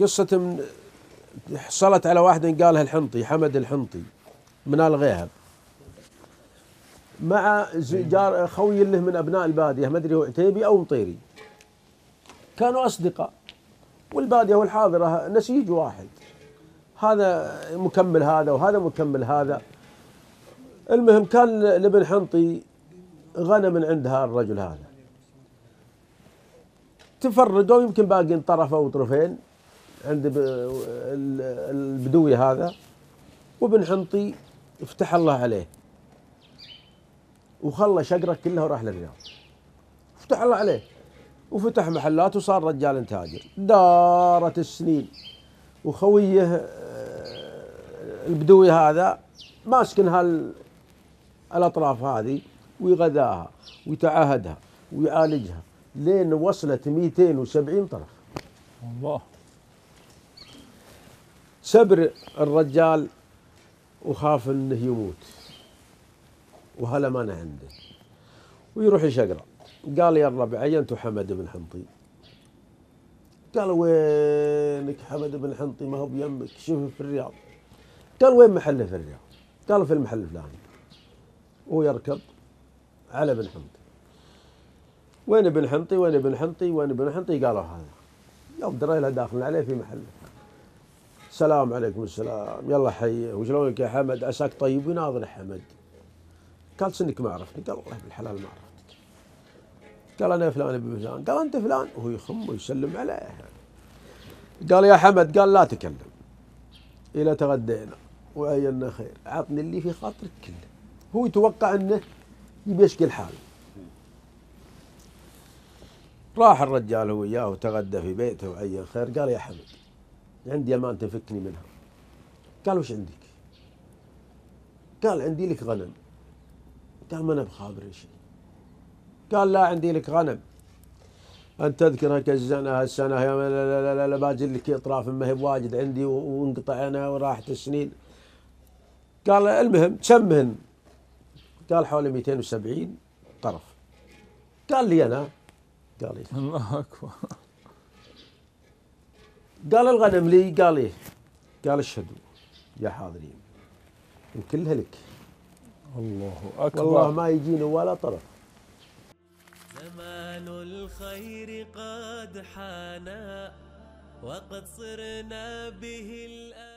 قصة حصلت على واحد قالها الحنطي، حمد الحنطي من الغيهب، مع جار خوي له من ابناء الباديه، ما ادري هو عتيبي او مطيري، كانوا اصدقاء، والباديه والحاضره نسيج واحد، هذا مكمل هذا وهذا مكمل هذا. المهم كان لابن حنطي غنى من عند هذا الرجل، هذا تفردوا يمكن باقي طرف او طرفين عند البدوي هذا، وابن حنطي افتح الله عليه وخلى شقره كلها وراح للرياض. فتح الله عليه وفتح محلات وصار رجال تاجر. دارت السنين وخويه البدوي هذا ماسكن هالاطراف هذه ويغذاها ويتعاهدها ويعالجها لين وصلت 270 طرف. الله. سبر الرجال وخاف انه يموت وهلا ما انا عنده، ويروح يشقره. قال يا الربع عينتوا حمد بن حنطي. قال وينك حمد بن حنطي؟ ما هو بيمك، شوفه في الرياض. قال وين محله في الرياض؟ قال في المحل الفلاني. ويركب على بن حنطي، وين بن حنطي؟ وين بن حنطي؟ وين بن حنطي؟ قالوا هذا يوم درينا داخل عليه في محله. السلام عليكم. السلام. يلا حيه، وشلونك يا حمد؟ عساك طيب. ويناظر حمد، قال سنك ما عرفني. قال والله بالحلال ما عرفتك. قال انا فلان ابن فلان. قال انت فلان، وهو يخم ويسلم عليه يعني. قال يا حمد، قال لا تكلم الى تغدينا وعينا خير، عطني اللي في خاطرك كله. هو يتوقع انه يبي يشكي حاله. راح الرجال هو وياه وتغدى في بيته وعين خير. قال يا حمد عندي امانه تفكني منها. قال وش عندك؟ قال عندي لك غنم. قال ما انا بخابر شيء. قال لا عندي لك غنم ان تذكرها كالزنه السنه، لا لا لا لا باجي لك اطراف ما هي بواجد عندي وانقطع انا وراحت السنين. قال المهم كمهن؟ قال حوالي 270 طرف. قال لي انا؟ قال لي الله اكبر. قال الغنم لي؟ قال لي. قال اشهدوا يا حاضرين وكلها لك. الله أكبر. والله ما يجينا ولا طرف. زمان الخير قد حانا وقد صرنا به الآن.